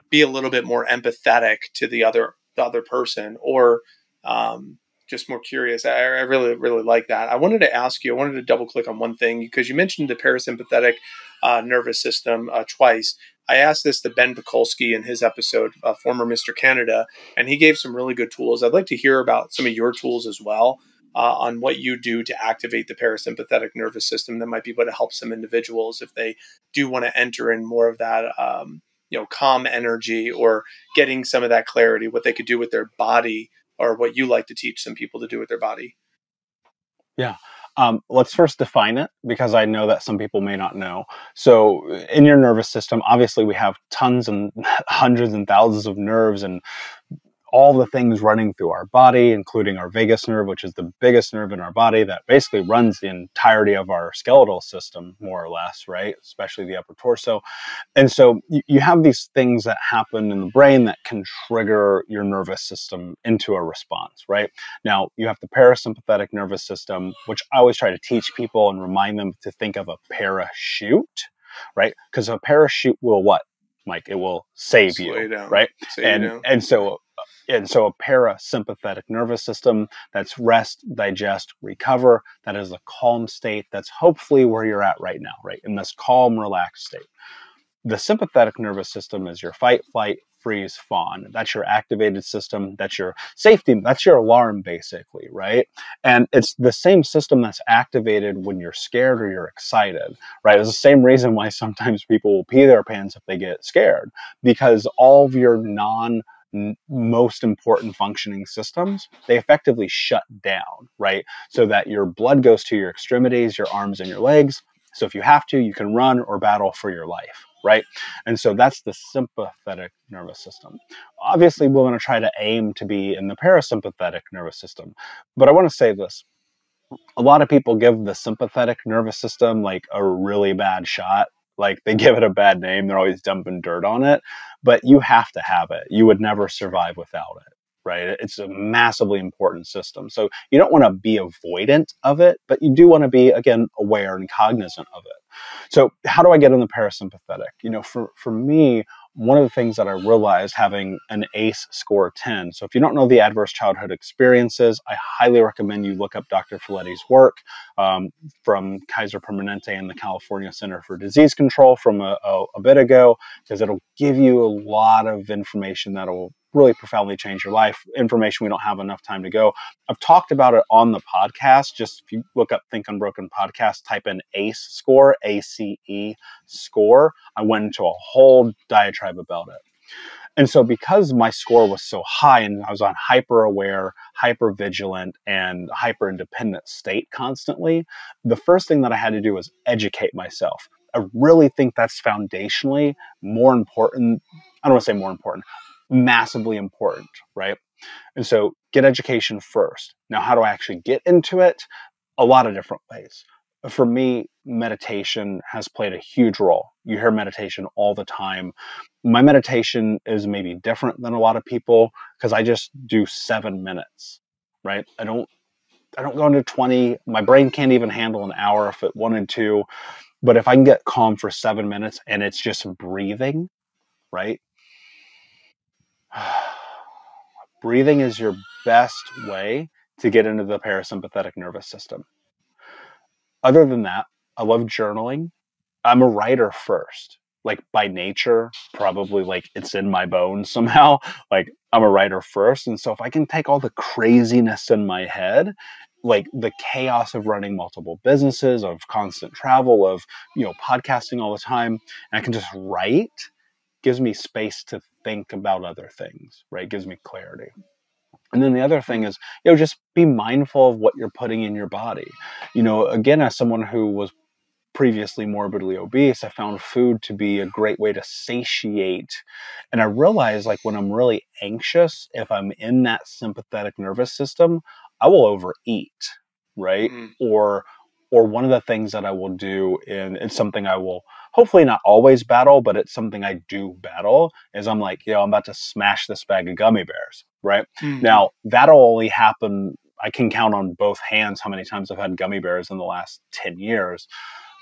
be a little bit more empathetic to the other person, or just more curious? I really, really like that. I wanted to double click on one thing, because you mentioned the parasympathetic nervous system twice. I asked this to Ben Pikulski in his episode, former Mr. Canada, and he gave some really good tools. I'd like to hear about some of your tools as well on what you do to activate the parasympathetic nervous system that might be able to help some individuals if they do want to enter in more of that calm energy, or getting some of that clarity, what they could do with their body, or what you like to teach some people to do with their body. Yeah. Let's first define it, because I know that some people may not know. So in your nervous system, obviously we have tons and hundreds and thousands of nerves and all the things running through our body, including our vagus nerve, which is the biggest nerve in our body that basically runs the entirety of our skeletal system, more or less, right? Especially the upper torso. And so you have these things that happen in the brain that can trigger your nervous system into a response, right? Now, you have the parasympathetic nervous system, which I always try to teach people and remind them to think of a parachute, right? Because a parachute will what, Mike? It will save you, right? And so a parasympathetic nervous system, that's rest, digest, recover. That is a calm state. That's hopefully where you're at right now, right? In this calm, relaxed state. The sympathetic nervous system is your fight, flight, freeze, fawn. That's your activated system. That's your safety. That's your alarm, basically, right? And it's the same system that's activated when you're scared or you're excited, right? It's the same reason why sometimes people will pee their pants if they get scared, because all of your most important functioning systems, they effectively shut down, right? So that your blood goes to your extremities, your arms and your legs. So if you have to, you can run or battle for your life, right? And so that's the sympathetic nervous system. Obviously, we're going to try to aim to be in the parasympathetic nervous system. But I want to say this. A lot of people give the sympathetic nervous system like a really bad shot. Like, they give it a bad name. They're always dumping dirt on it. But you have to have it. You would never survive without it, right? It's a massively important system. So you don't want to be avoidant of it, but you do want to be, again, aware and cognizant of it. So how do I get in the parasympathetic? You know, for me, one of the things that I realized having an ACE score 10. So if you don't know the adverse childhood experiences, I highly recommend you look up Dr. Folletti's work from Kaiser Permanente and the California Center for Disease Control from a bit ago, because it'll give you a lot of information that will really profoundly change your life. Information we don't have enough time to go. I've talked about it on the podcast. Just if you look up Think Unbroken podcast, type in ACE score, ACE score. I went into a whole diatribe about it. And so because my score was so high and I was on hyper aware, hyper vigilant, and hyper independent state constantly, the first thing that I had to do was educate myself. I really think that's foundationally more important. I don't want to say more important, massively important, right? And so get education first. Now, how do I actually get into it? A lot of different ways. For me, meditation has played a huge role. You hear meditation all the time. My meditation is maybe different than a lot of people because I just do 7 minutes, right? I don't go into 20. My brain can't even handle an hour if it wanted to. But if I can get calm for 7 minutes and it's just breathing, right? Breathing is your best way to get into the parasympathetic nervous system. Other than that, I love journaling. I'm a writer first, like by nature, probably like it's in my bones somehow. Like I'm a writer first. And so if I can take all the craziness in my head, like the chaos of running multiple businesses, of constant travel, of, you know, podcasting all the time, and I can just write, gives me space to think about other things, right? It gives me clarity. And then the other thing is, you know, just be mindful of what you're putting in your body. You know, again, as someone who was previously morbidly obese, I found food to be a great way to satiate. And I realized, like, when I'm really anxious, if I'm in that sympathetic nervous system, I will overeat, right? Mm-hmm. Or one of the things that I will do, and it's something I will hopefully not always battle, but it's something I do battle, is I'm like, you know, I'm about to smash this bag of gummy bears, right? Mm-hmm. Now, that'll only happen, I can count on both hands how many times I've had gummy bears in the last 10 years.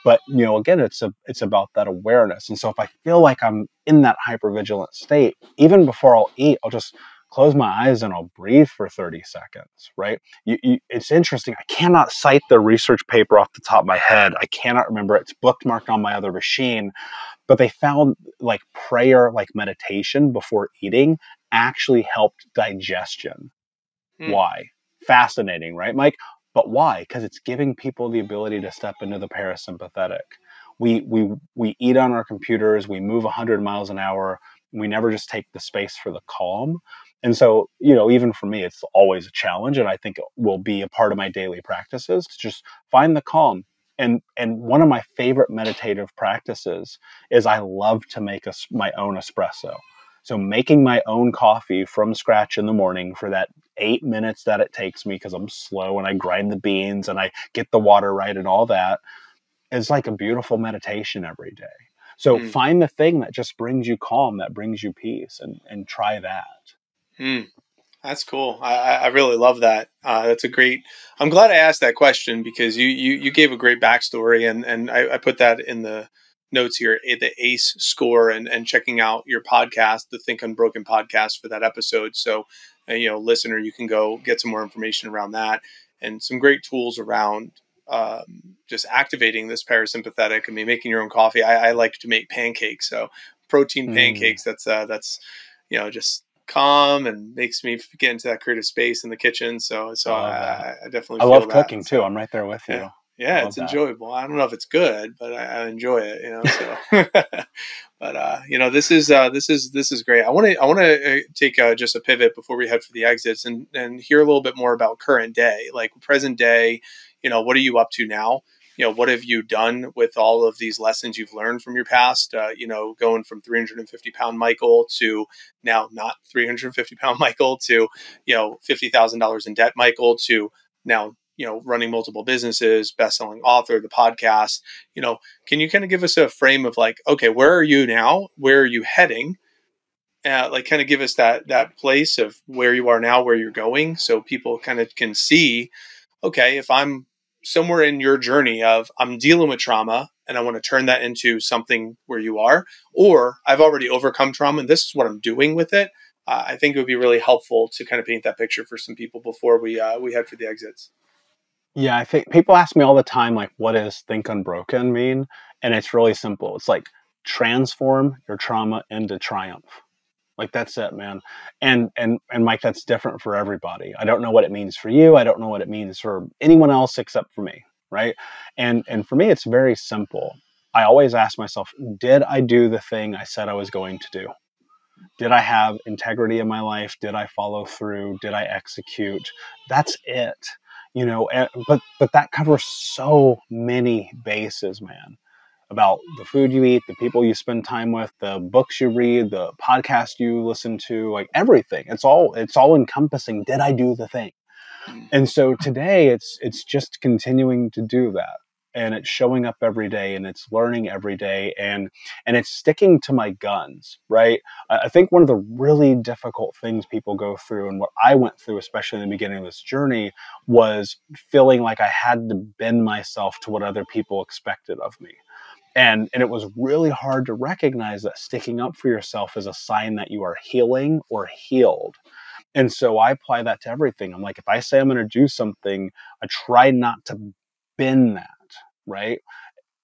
But, you know, again, it's about that awareness. And so if I feel like I'm in that hypervigilant state, even before I'll eat, I'll just close my eyes and I'll breathe for 30 seconds, right? It's interesting. I cannot cite the research paper off the top of my head. I cannot remember. It's bookmarked on my other machine. But they found like prayer, like meditation before eating actually helped digestion. Mm. Why? Fascinating, right, Mike? But why? Because it's giving people the ability to step into the parasympathetic. We eat on our computers. We move 100 miles an hour. We never just take the space for the calm. And so, you know, even for me, it's always a challenge. And I think it will be a part of my daily practices to just find the calm. And one of my favorite meditative practices is I love to make my own espresso. So making my own coffee from scratch in the morning for that 8 minutes that it takes me, because I'm slow and I grind the beans and I get the water right and all that, is like a beautiful meditation every day. So find the thing that just brings you calm, that brings you peace, and try that. That's cool. I really love that. That's a great, I'm glad I asked that question, because you gave a great backstory, and I put that in the notes here, the ACE score, and checking out your podcast, the Think Unbroken podcast, for that episode. So, you know, listener, you can go get some more information around that, and some great tools around just activating this parasympathetic. I mean, making your own coffee. I like to make pancakes, so protein pancakes. That's you know, just calm and makes me get into that creative space in the kitchen. So I definitely feel love that. Cooking too. I'm right there with you. Yeah, it's enjoyable. I don't know if it's good, but I enjoy it, you know. So, but you know, this is great. I want to take just a pivot before we head for the exits, and hear a little bit more about current day, like present day. You know, what are you up to now? You know, what have you done with all of these lessons you've learned from your past? You know, going from 350-pound Michael to now not 350-pound Michael, to, you know, $50,000 in debt Michael, to now, you know, running multiple businesses, best-selling author, the podcast. You know, can you kind of give us a frame of like, okay, where are you now? Where are you heading? Like, kind of give us that place of where you are now, where you're going, so people kind of can see, okay, if I'm somewhere in your journey of I'm dealing with trauma and I want to turn that into something where you are, or I've already overcome trauma and this is what I'm doing with it. I think it would be really helpful to kind of paint that picture for some people before we head for the exits. Yeah, I think people ask me all the time, like, what does Think Unbroken mean? And it's really simple. It's like, transform your trauma into triumph. Like, that's it, man. And Mike, that's different for everybody. I don't know what it means for you. I don't know what it means for anyone else except for me, right? And for me, it's very simple. I always ask myself, did I do the thing I said I was going to do? Did I have integrity in my life? Did I follow through? Did I execute? That's it. You know, but that covers so many bases, man, about the food you eat, the people you spend time with, the books you read, the podcast you listen to, like everything. It's all encompassing. Did I do the thing? And so today it's just continuing to do that. And it's showing up every day, and it's learning every day, and it's sticking to my guns, right? I think one of the really difficult things people go through, and what I went through, especially in the beginning of this journey, was feeling like I had to bend myself to what other people expected of me. And it was really hard to recognize that sticking up for yourself is a sign that you are healing or healed. And so I apply that to everything. I'm like, if I say I'm going to do something, I try not to bend that. Right?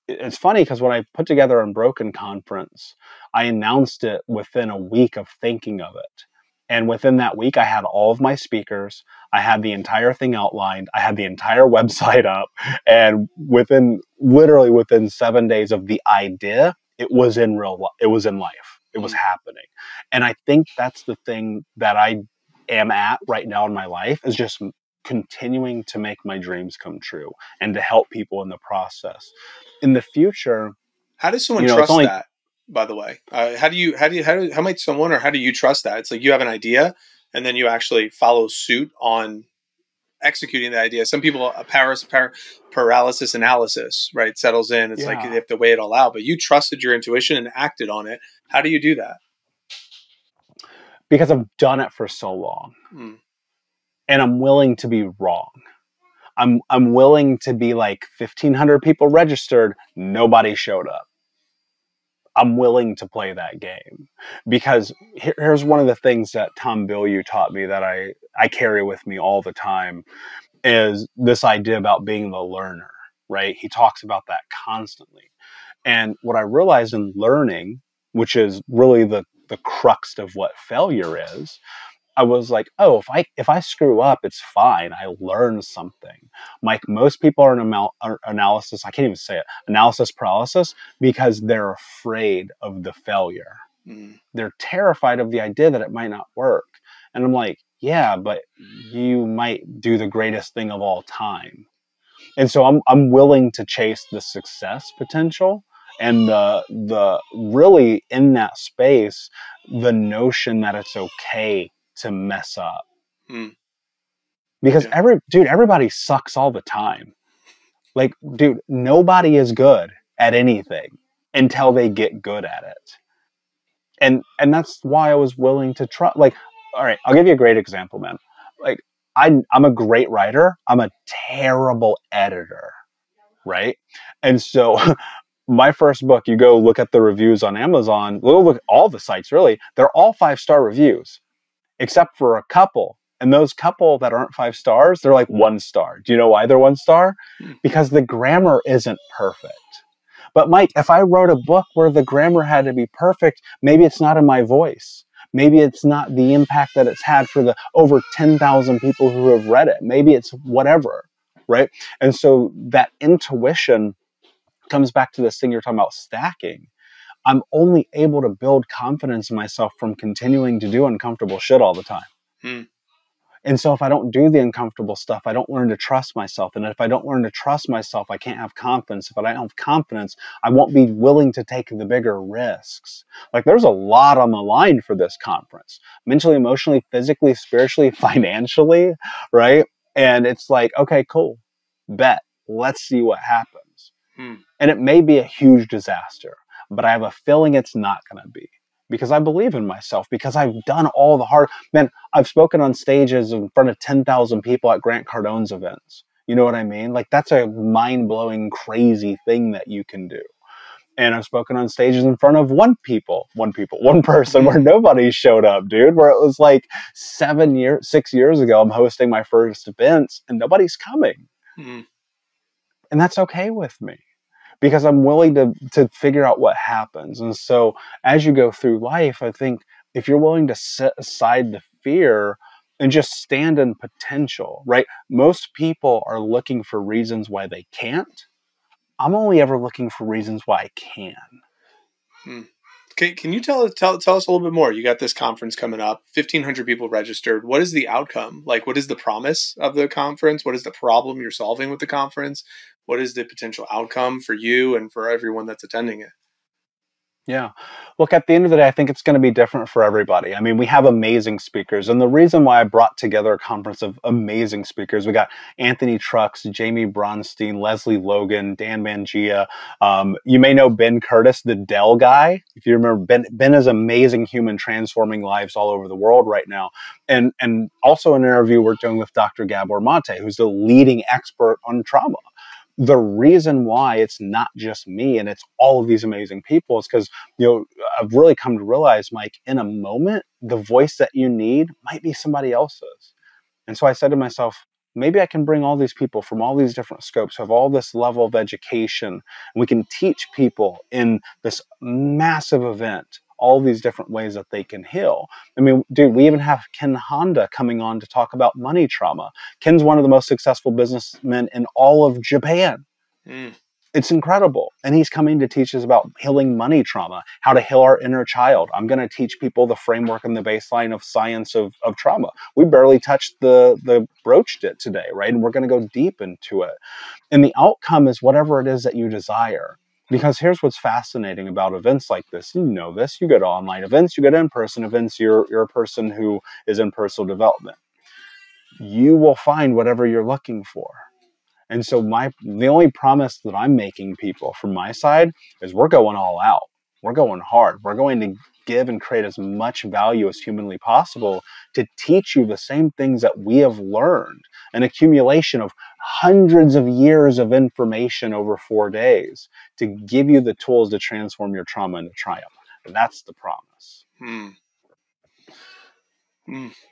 It's funny, because when I put together Unbroken Conference, I announced it within a week of thinking of it. And within that week, I had all of my speakers. I had the entire thing outlined. I had the entire website up. And within 7 days of the idea, it was in life. It was happening. And I think that's the thing that I am at right now in my life, is just continuing to make my dreams come true and to help people in the process. In the future, how does someone trust that? By the way, how might someone, or how do you trust that? It's like you have an idea and then you actually follow suit on executing the idea. Some people, paralysis analysis, right, settles in. It's like they have to weigh it all out. But you trusted your intuition and acted on it. How do you do that? Because I've done it for so long. And I'm willing to be wrong. I'm willing to be like, 1,500 people registered, nobody showed up. I'm willing to play that game, because here's one of the things that Tom Bilyeu taught me that I carry with me all the time, is this idea about being the learner, right? He talks about that constantly. And what I realized in learning, which is really the crux of what failure is, I was like, oh, if I screw up, it's fine. I learned something. Mike, most people are in analysis. I can't even say it. Analysis paralysis, because they're afraid of the failure. They're terrified of the idea that it might not work. And I'm like, yeah, but you might do the greatest thing of all time. And so I'm willing to chase the success potential and the really in that space, the notion that it's okay to mess up. Mm. Because everybody sucks all the time. Like, dude, nobody is good at anything until they get good at it. And that's why I was willing to try. Like, all right, I'll give you a great example, man. Like, I'm a great writer. I'm a terrible editor, right? And so my first book, you go look at the reviews on Amazon, look at all the sites, really. They're all 5-star reviews, except for a couple. And those couple that aren't 5 stars, they're like 1 star. Do you know why they're 1 star? Because the grammar isn't perfect. But Mike, if I wrote a book where the grammar had to be perfect, maybe it's not in my voice. Maybe it's not the impact that it's had for the over 10,000 people who have read it. Maybe it's whatever, right? And so that intuition comes back to this thing you're talking about, stacking. I'm only able to build confidence in myself from continuing to do uncomfortable shit all the time. Mm. And so if I don't do the uncomfortable stuff, I don't learn to trust myself. And if I don't learn to trust myself, I can't have confidence. If I don't have confidence, I won't be willing to take the bigger risks. Like, there's a lot on the line for this conference, mentally, emotionally, physically, spiritually, financially, right? And it's like, okay, cool, bet. Let's see what happens. Hmm. And it may be a huge disaster, but I have a feeling it's not going to be. Because I believe in myself, because I've done all the hard, man, I've spoken on stages in front of 10,000 people at Grant Cardone's events. You know what I mean? Like, that's a mind-blowing, crazy thing that you can do. And I've spoken on stages in front of one person where nobody showed up, dude, where it was like 6 years ago, I'm hosting my first events and nobody's coming. Mm-hmm. And that's okay with me. Because I'm willing to figure out what happens. And so as you go through life, I think if you're willing to set aside the fear and just stand in potential, right? Most people are looking for reasons why they can't. I'm only ever looking for reasons why I can. Hmm. Can you tell us a little bit more? You got this conference coming up, 1,500 people registered. What is the outcome? Like, what is the promise of the conference? What is the problem you're solving with the conference? What is the potential outcome for you and for everyone that's attending it? Yeah. Look, at the end of the day, I think it's going to be different for everybody. I mean, we have amazing speakers. And the reason why I brought together a conference of amazing speakers, we got Anthony Trucks, Jamie Bronstein, Leslie Logan, Dan Mangia. You may know Ben Curtis, the Dell guy. If you remember, Ben is an amazing human transforming lives all over the world right now. And also an interview we're doing with Dr. Gabor Maté, who's the leading expert on trauma. The reason why it's not just me and it's all of these amazing people is because, you know, I've really come to realize, Mike, in a moment, the voice that you need might be somebody else's. And so I said to myself, maybe I can bring all these people from all these different scopes, have all this level of education, and we can teach people in this massive event all these different ways that they can heal. I mean, dude, we even have Ken Honda coming on to talk about money trauma. Ken's one of the most successful businessmen in all of Japan. Mm. It's incredible. And he's coming to teach us about healing money trauma, how to heal our inner child. I'm going to teach people the framework and the baseline of science of trauma. We barely touched the broached it today, right? And we're going to go deep into it. And the outcome is whatever it is that you desire. Because here's what's fascinating about events like this. You know this. You go to online events. You go to in-person events. You're a person who is in personal development. You will find whatever you're looking for. And so the only promise that I'm making people from my side is we're going all out. We're going hard. We're going to give and create as much value as humanly possible to teach you the same things that we have learned. An accumulation of hundreds of years of information over 4 days to give you the tools to transform your trauma into triumph. That's the promise. Hmm.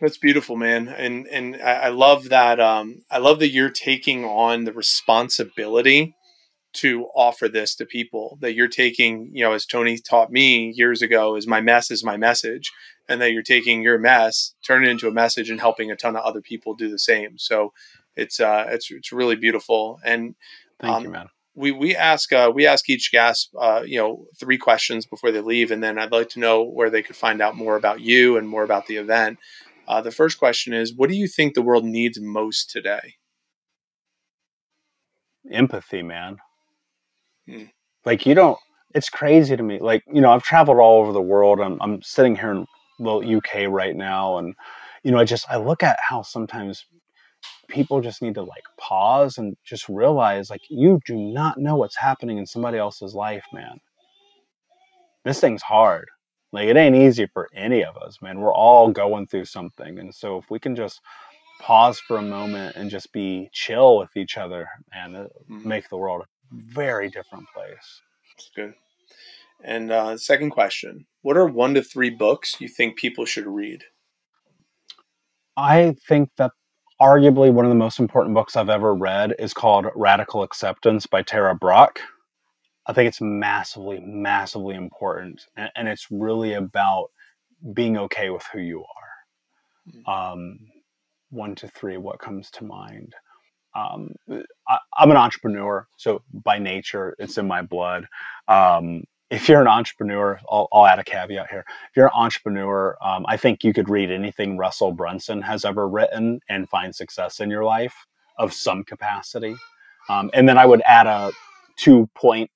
That's beautiful, man. And I love that. I love that you're taking on the responsibility to offer this to people, that you're taking, you know, as Tony taught me years ago, is my mess is my message, and that you're taking your mess, turn it into a message, and helping a ton of other people do the same. So it's really beautiful. And thank you, man. We ask each guest, you know, 3 questions before they leave, and then I'd like to know where they could find out more about you and more about the event. The first question is, what do you think the world needs most today? Empathy, man. Like, you don't, it's crazy to me. Like, you know, I've traveled all over the world. I'm sitting here in the UK right now. And, you know, I look at how sometimes people just need to like pause and just realize, like, you do not know what's happening in somebody else's life, man. This thing's hard. Like, it ain't easy for any of us, man. We're all going through something. And so if we can just pause for a moment and just be chill with each other, and make the world a very different place. That's good. And second question, what are 1 to 3 books you think people should read? I think that arguably one of the most important books I've ever read is called Radical Acceptance by Tara Brach. I think it's massively, massively important. And it's really about being okay with who you are. 1 to 3, what comes to mind? I'm an entrepreneur, so by nature, it's in my blood. If you're an entrepreneur, I'll add a caveat here. If you're an entrepreneur, I think you could read anything Russell Brunson has ever written and find success in your life of some capacity. And then I would add a 2.A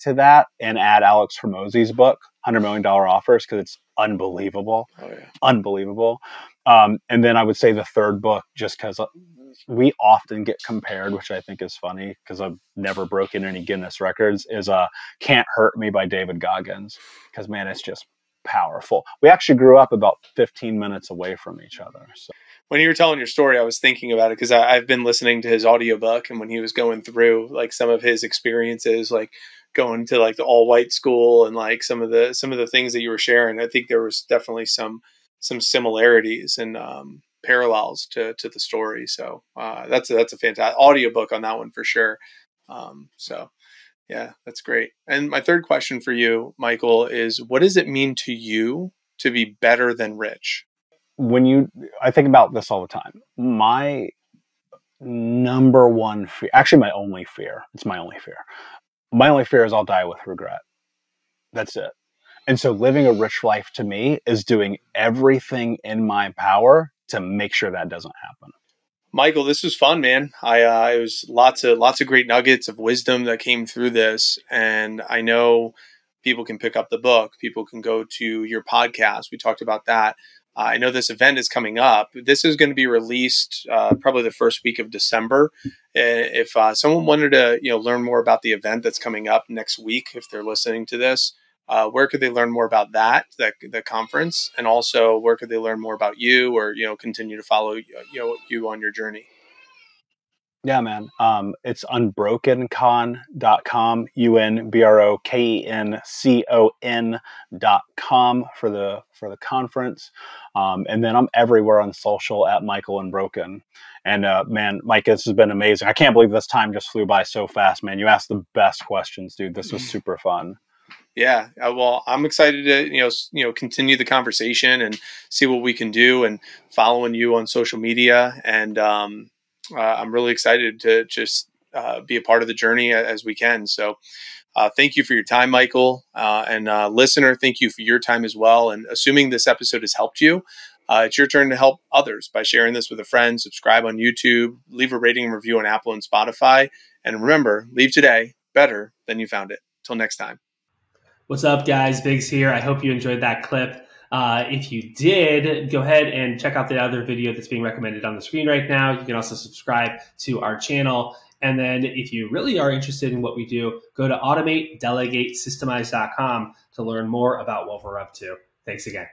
to that and add Alex Hormozzi's book, $100 Million Offers, because it's unbelievable. Oh, yeah. Unbelievable. And then I would say the third book, just because we often get compared, which I think is funny because I've never broken any Guinness records, is Can't Hurt Me by David Goggins, because, man, it's just powerful. We actually grew up about 15 minutes away from each other. So. When you were telling your story, I was thinking about it because I've been listening to his audiobook, and when he was going through like some of his experiences, like going to like the all-white school and like some of the things that you were sharing, I think there was definitely some similarities and parallels to the story. So that's a fantastic audiobook on that one for sure. So yeah, that's great. And my third question for you, Michael, is what does it mean to you to be better than rich? I think about this all the time. My number one fear, actually my only fear, it's my only fear. My only fear is I'll die with regret. That's it. And so living a rich life to me is doing everything in my power to make sure that doesn't happen. Michael, this was fun, man. It was lots of great nuggets of wisdom that came through this. And I know people can pick up the book. People can go to your podcast. We talked about that. I know this event is coming up. This is going to be released probably the first week of December. If someone wanted to learn more about the event that's coming up next week, if they're listening to this, where could they learn more about that the conference, and also where could they learn more about you or continue to follow you on your journey? Yeah, man. It's unbrokencon.com, unbrokencon.com for the conference. And then I'm everywhere on social at Michael Unbroken. And man, Mike, this has been amazing. I can't believe this time just flew by so fast, man. You asked the best questions, dude. This was super fun. Yeah, well, I'm excited to continue the conversation and see what we can do, and following you on social media, and I'm really excited to just be a part of the journey as we can. So thank you for your time, Michael, and listener, thank you for your time as well. And assuming this episode has helped you, it's your turn to help others by sharing this with a friend, subscribe on YouTube, leave a rating and review on Apple and Spotify. And remember, leave today better than you found it. Till next time. What's up, guys? Biggs here. I hope you enjoyed that clip. If you did, go ahead and check out the other video that's being recommended on the screen right now. You can also subscribe to our channel. And then if you really are interested in what we do, go to automatedelegatesystemize.com to learn more about what we're up to. Thanks again.